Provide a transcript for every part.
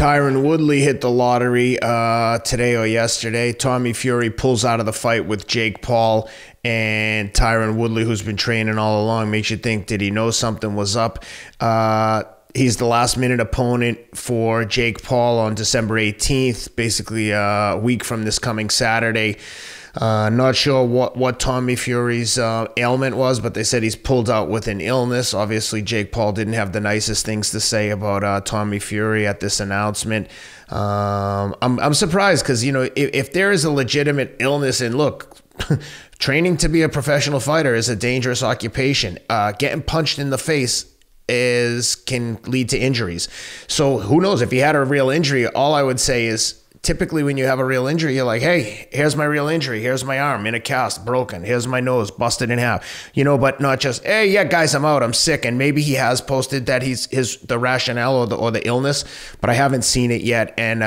Tyron Woodley hit the lottery today or yesterday. Tommy Fury pulls out of the fight with Jake Paul, and Tyron Woodley, who's been training all along, makes you think, did he know something was up? He's the last-minute opponent for Jake Paul on December 18th, basically a week from this coming Saturday. Not sure what Tommy Fury's ailment was, but they said he's pulled out with an illness. Obviously, Jake Paul didn't have the nicest things to say about Tommy Fury at this announcement. I'm surprised because, you know, if there is a legitimate illness, and look, training to be a professional fighter is a dangerous occupation. Getting punched in the face can lead to injuries. So who knows? If he had a real injury, all I would say is, typically when you have a real injury, you're like, hey, here's my real injury. Here's my arm in a cast, broken. Here's my nose, busted in half. You know, but not just, hey, yeah, guys, I'm out. I'm sick. And maybe he has posted that the rationale or the illness, but I haven't seen it yet. And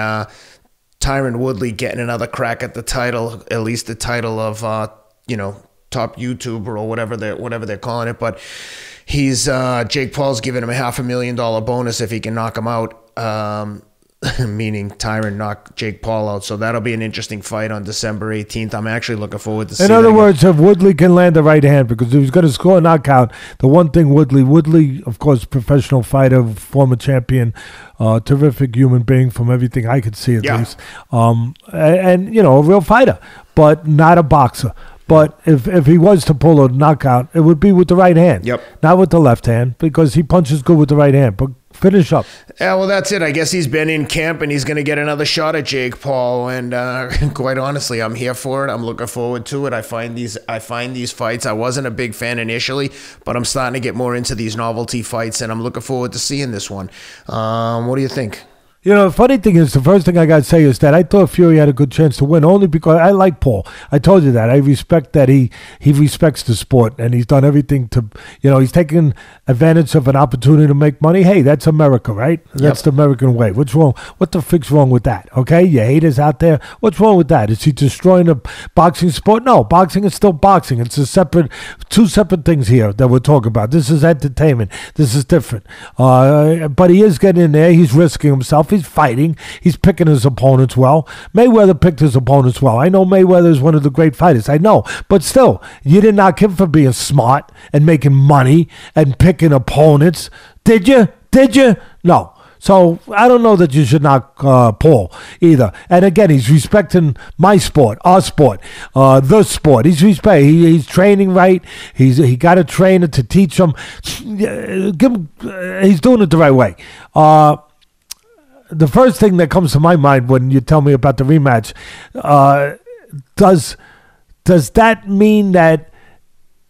Tyron Woodley getting another crack at the title, at least the title of, you know, top YouTuber or whatever they're calling it. But he's Jake Paul's giving him a $500,000 bonus if he can knock him out. Meaning Tyron knocked Jake Paul out. So that'll be an interesting fight on December 18th. I'm actually looking forward to seeing that. In other words, if Woodley can land the right hand, because he was going to score a knockout, the one thing Woodley, of course, professional fighter, former champion, terrific human being from everything I could see at least. And, you know, a real fighter, but not a boxer. But if he was to pull a knockout, it would be with the right hand. Yep. Not with the left hand, because he punches good with the right hand. But finish up. Yeah, well, that's it. I guess he's been in camp and he's going to get another shot at Jake Paul. And quite honestly, I'm here for it. I'm looking forward to it. I find these fights. I wasn't a big fan initially, but I'm starting to get more into these novelty fights, and I'm looking forward to seeing this one. What do you think? You know, the funny thing is, the first thing I got to say is that I thought Fury had a good chance to win only because I like Paul. I told you that. I respect that he respects the sport, and he's done everything to, you know, he's taken advantage of an opportunity to make money. Hey, that's America, right? That's the American way. What's wrong? What the frick's wrong with that? Okay? You haters out there, what's wrong with that? Is he destroying the boxing sport? No, boxing is still boxing. It's a two separate things here that we're talking about. This is entertainment. This is different. But he is getting in there. He's risking himself. He's fighting. He's picking his opponents well. Mayweather picked his opponents well. I know Mayweather is one of the great fighters. I know. But still, you didn't knock him for being smart and making money and picking opponents. Did you? Did you? No. So I don't know that you should knock Paul either. And again, he's respecting my sport, our sport, the sport. He's respect. He's training right. He got a trainer to teach him. He's doing it the right way. The first thing that comes to my mind when you tell me about the rematch, does that mean that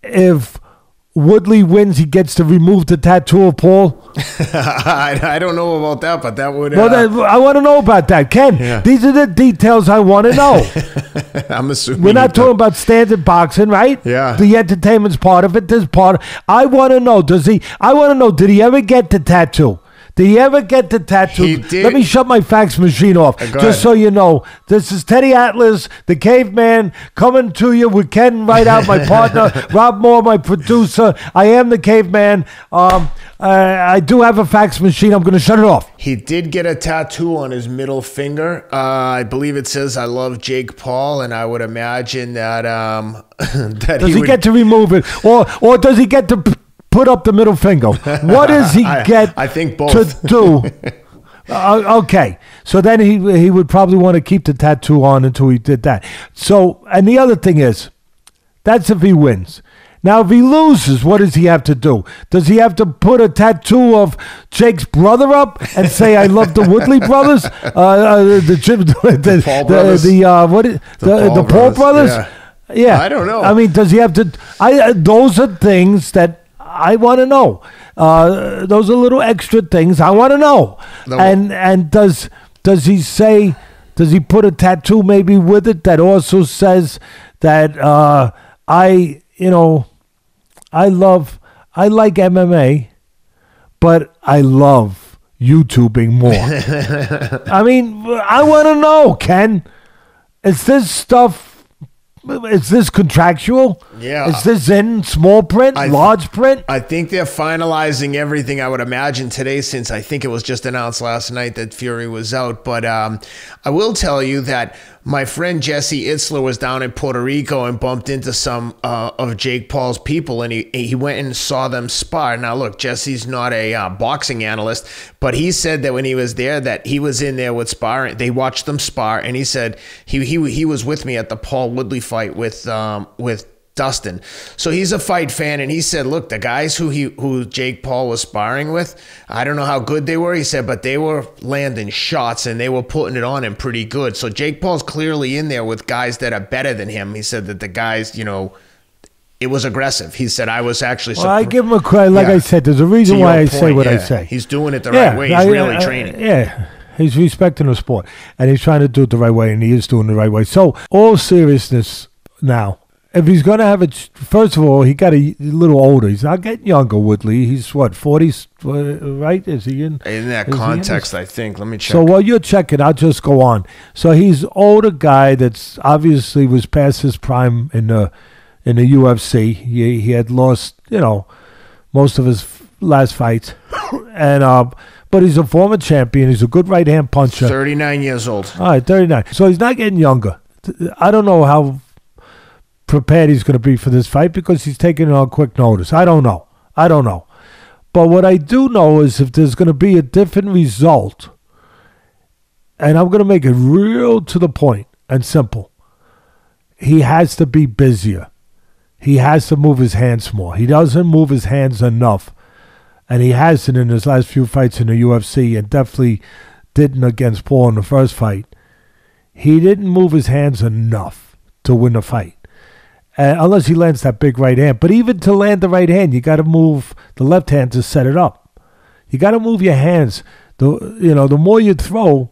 if Woodley wins, he gets to remove the tattoo of Paul? I don't know about that, but that would... I want to know about that. Ken, these are the details I want to know. I'm assuming... We're not talking about standard boxing, right? Yeah. The entertainment's part of it. This part... I want to know, did he ever get the tattoo? Did he ever get the tattoo? He did. Let me shut my fax machine off. Just so you know, this is Teddy Atlas, the caveman, coming to you with Ken Rideout, my partner, Rob Moore, my producer. I am the caveman. I do have a fax machine. I'm going to shut it off. He did get a tattoo on his middle finger. I believe it says, I love Jake Paul, and I would imagine that, that does he get to remove it? Or does he get to... put up the middle finger? What does he get I think both. To do? Okay. So then he would probably want to keep the tattoo on until he did that. So, and the other thing is, that's if he wins. Now, if he loses, what does he have to do? Does he have to put a tattoo of Jake's brother up and say, I love the Woodley brothers? The Paul brothers? Yeah. I don't know. I mean, does he have to? Those are things that I want to know. Those are little extra things I want to know. And does he say, does he put a tattoo maybe with it that also says that I like MMA, but I love YouTubing more. I mean, I want to know, Ken. Is this stuff Is this contractual? Yeah. Is this in small print, large print? I think they're finalizing everything, I would imagine, today, since I think it was just announced last night that Fury was out. But I will tell you that my friend Jesse Itzler was down in Puerto Rico and bumped into some of Jake Paul's people, and he went and saw them spar. Now, look, Jesse's not a boxing analyst, but he said that when he was there, that he was in there with sparring. They watched them spar, and he said he was with me at the Paul Woodley fight with Dustin. So he's a fight fan, and he said, look, the guys who Jake Paul was sparring with, I don't know how good they were, he said, but they were landing shots and they were putting it on him pretty good. So Jake Paul's clearly in there with guys that are better than him. He said that the guys, you know, it was aggressive. He said, I was actually... Well, I give him a credit. Like I said, there's a reason why I say what I say. He's doing it the right way. He's really training. Yeah. He's respecting the sport, and he's trying to do it the right way, and he is doing the right way. So, all seriousness now, if he's going to have it, first of all, he got a little older. He's not getting younger, Woodley. He's, what, 40s, right? Is he in? In that context, I think. Let me check. So while you're checking, I'll just go on. So he's older guy that's obviously was past his prime in the UFC. He had lost, you know, most of his last fights. And but he's a former champion. He's a good right-hand puncher. 39 years old. All right, 39. So he's not getting younger. I don't know how prepared he's going to be for this fight because he's taking it on quick notice. I don't know. But what I do know is if there's going to be a different result, and I'm going to make it real to the point and simple, he has to be busier. He has to move his hands more. He doesn't move his hands enough. And he hasn't in his last few fights in the UFC, and definitely didn't against Paul in the first fight. He didn't move his hands enough to win the fight. Unless he lands that big right hand. But even to land the right hand, you got to move the left hand to set it up. You got to move your hands. The more you throw,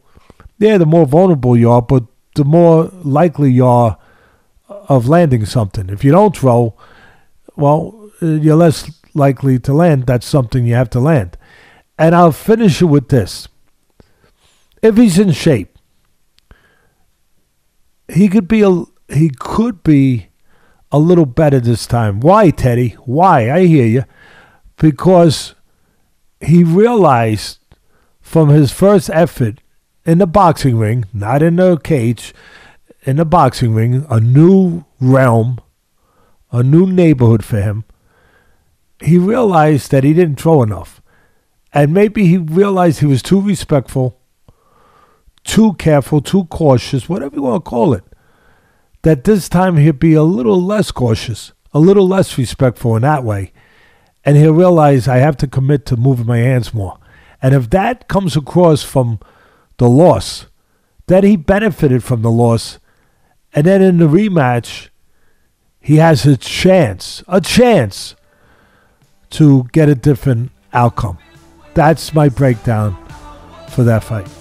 the more vulnerable you are, but the more likely you are of landing something. If you don't throw, well, you're less likely to land. That's something you have to land. And I'll finish it with this. If he's in shape, he could be a little better this time. Why, Teddy? Why? I hear you. Because he realized from his first effort in the boxing ring, not in the cage, in the boxing ring, a new realm, a new neighborhood for him. He realized that he didn't throw enough. And maybe he realized he was too respectful, too careful, too cautious, whatever you want to call it. That this time he'll be a little less cautious, a little less respectful in that way. And he'll realize I have to commit to moving my hands more. And if that comes across from the loss, that he benefited from the loss, and then in the rematch, he has a chance to get a different outcome. That's my breakdown for that fight.